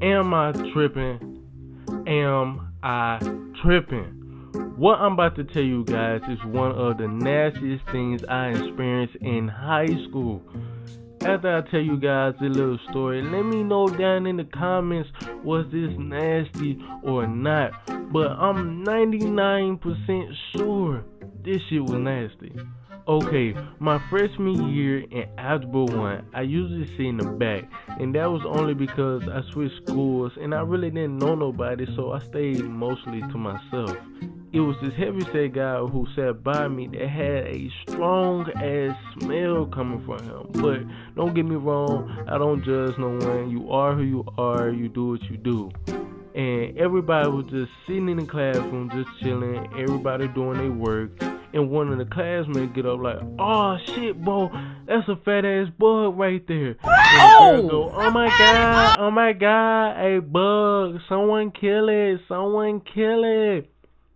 Am I tripping? What I'm about to tell you guys is one of the nastiest things I experienced in high school. After I tell you guys a little story, let me know down in the comments, was this nasty or not? But I'm 99% sure this shit was nasty. Okay, my freshman year in Algebra 1, I usually sit in the back, and that was only because I switched schools and I really didn't know nobody, so I stayed mostly to myself. It was this heavyset guy who sat by me that had a strong-ass smell coming from him. But don't get me wrong, I don't judge no one. You are who you are, you do what you do. And everybody was just sitting in the classroom, just chilling, everybody doing their work. And one of the classmates get up like, "Oh shit, bro, that's a fat ass bug right there." And the girl go, oh my god, a bug, someone kill it.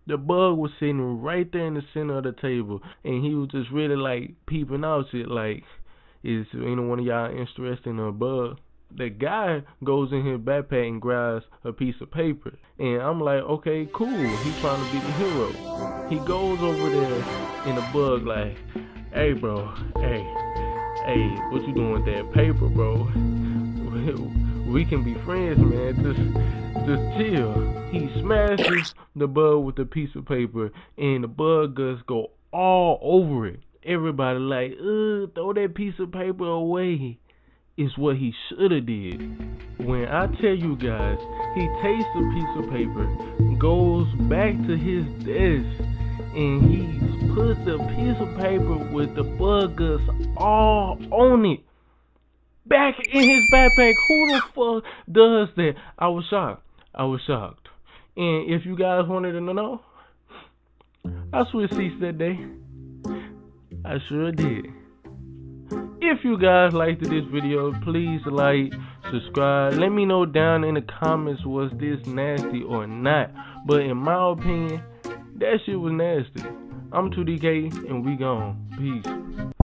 The bug was sitting right there in the center of the table, and he was just really like peeping out shit like, is any one of y'all interested in a bug? The guy goes in his backpack and grabs a piece of paper. And I'm like, okay, cool. He's trying to be the hero. He goes over there and the bug like, "Hey, bro, hey, what you doing with that paper, bro? We can be friends, man. Just chill." He smashes the bug with a piece of paper, and the bug just go all over it. Everybody like, throw that piece of paper away. Is what he should have did. When I tell you guys, he takes the piece of paper, goes back to his desk, and he puts the piece of paper with the buggers all on it back in his backpack. Who the fuck does that? I was shocked. And if you guys wanted to know, I switched seats that day. I sure did. If you guys liked this video, please like, subscribe. Let me know down in the comments, was this nasty or not? But in my opinion, that shit was nasty. I'm 2DK and we gone. Peace.